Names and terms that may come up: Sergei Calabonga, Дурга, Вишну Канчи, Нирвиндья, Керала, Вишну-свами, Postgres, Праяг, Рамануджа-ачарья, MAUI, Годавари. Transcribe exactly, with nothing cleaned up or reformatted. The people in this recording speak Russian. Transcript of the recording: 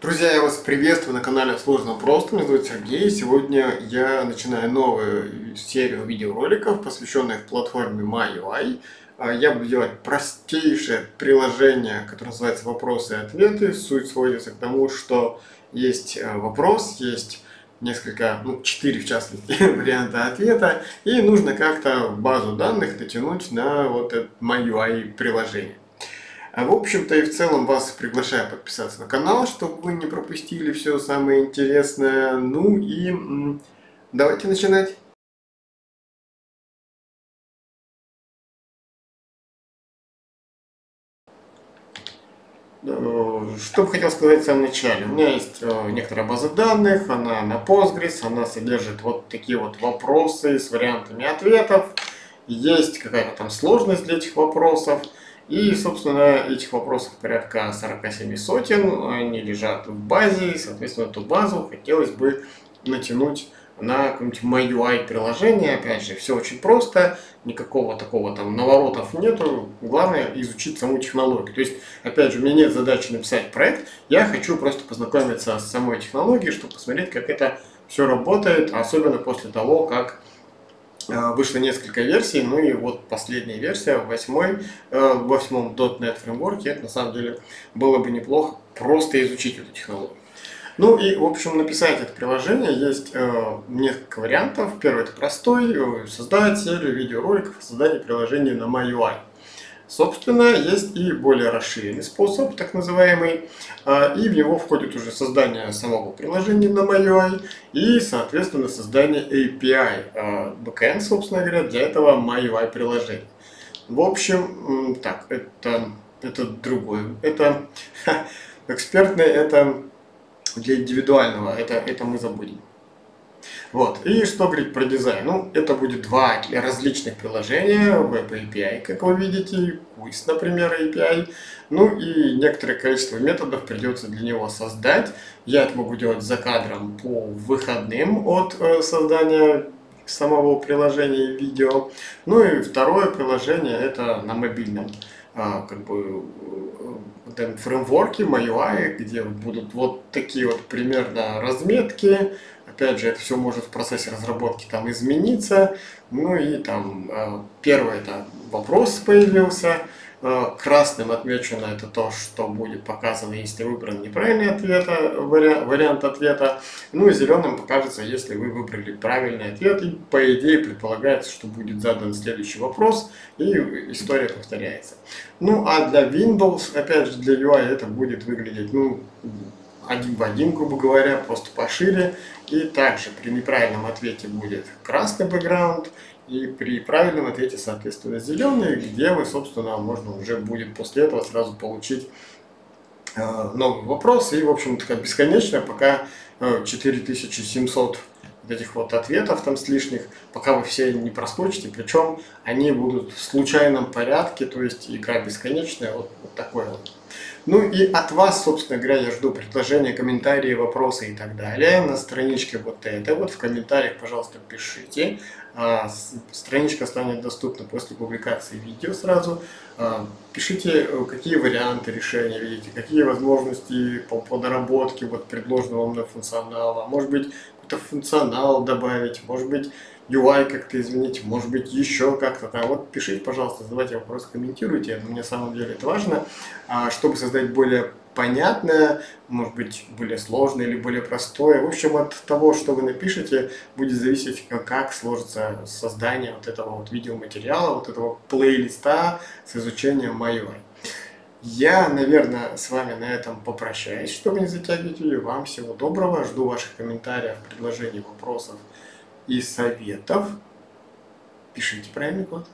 Друзья, я вас приветствую на канале Сложно Просто. Меня зовут Сергей. Сегодня я начинаю новую серию видеороликов, посвященных платформе MAUI. Я буду делать простейшее приложение, которое называется «Вопросы и ответы». Суть сводится к тому, что есть вопрос, есть несколько, ну, четыре в частности, варианта ответа, и нужно как-то базу данных натянуть на вот это MAUI приложение. В общем-то и в целом вас приглашаю подписаться на канал, чтобы вы не пропустили все самое интересное. Ну и давайте начинать. Что бы хотел сказать в самом начале. У меня есть некоторая база данных, она на Postgres, она содержит вот такие вот вопросы с вариантами ответов. Есть какая-то там сложность для этих вопросов. И, собственно, этих вопросов порядка сорока семи сотен, они лежат в базе, и, соответственно, эту базу хотелось бы натянуть на какое-нибудь MAUI приложение. Опять же, все очень просто, никакого такого там наворотов нету, главное изучить саму технологию. То есть, опять же, у меня нет задачи написать проект, я хочу просто познакомиться с самой технологией, чтобы посмотреть, как это все работает, особенно после того, как вышло несколько версий, ну и вот последняя версия, восьмой, в восьмом .дот нет фреймворке, это на самом деле было бы неплохо просто изучить эту технологию. Ну и, в общем, написать это приложение есть несколько вариантов. Первый — это простой, создать серию видеороликов о создании приложения на MAUI. Собственно, есть и более расширенный способ, так называемый, и в него входит уже создание самого приложения на MAUI и, соответственно, создание эй пи ай бэ ка эн, собственно говоря, для этого MAUI приложения. В общем, так, это, это другое, это ха, экспертное, это для индивидуального, это, это мы забудем. Вот. И что говорить про дизайн? Ну, это будет два различных приложения, веб эй пи ай, как вы видите, квиз, например, эй пи ай, ну и некоторое количество методов придется для него создать. Я это могу делать за кадром по выходным от э, создания самого приложения видео. Ну и второе приложение, это на мобильном э, как бы, э, фреймворке MAUI, где будут вот такие вот примерно разметки. Опять же, это все может в процессе разработки там измениться. Ну и там первый — это вопрос появился. Красным отмечено это то, что будет показано, если выбран неправильный ответ, вариант ответа. Ну и зеленым покажется, если вы выбрали правильный ответ. И по идее предполагается, что будет задан следующий вопрос, и история повторяется. Ну а для Windows, опять же для ю ай, это будет выглядеть, ну, один в один, грубо говоря, просто пошире. И также при неправильном ответе будет красный бэкграунд, и при правильном ответе, соответственно, зеленый, где вы, собственно, можно уже будет после этого сразу получить э, новый вопрос. И, в общем-то, бесконечно, пока э, четыре тысячи семьсот этих вот ответов там с лишних, пока вы все не проскочите, причем они будут в случайном порядке, то есть игра бесконечная, вот, вот такое вот. Ну и от вас, собственно говоря, я жду предложения, комментарии, вопросы и так далее на страничке вот это. Вот в комментариях, пожалуйста, пишите. Страничка станет доступна после публикации видео сразу. Пишите, какие варианты решения видите, какие возможности по, по доработке вот предложенного мной функционала. Может быть, какой-то функционал добавить, может быть, ю ай как-то изменить, может быть, еще как-то там. Вот пишите, пожалуйста, задавайте вопросы, комментируйте. Мне на самом деле это важно, чтобы создать более понятное, может быть, более сложное или более простое. В общем, от того, что вы напишете, будет зависеть, как сложится создание вот этого вот видеоматериала, вот этого плейлиста с изучением MAUI. Я, наверное, с вами на этом попрощаюсь, чтобы не затягивать видео. Вам всего доброго. Жду ваших комментариев, предложений, вопросов и советов. Пишите правильный код.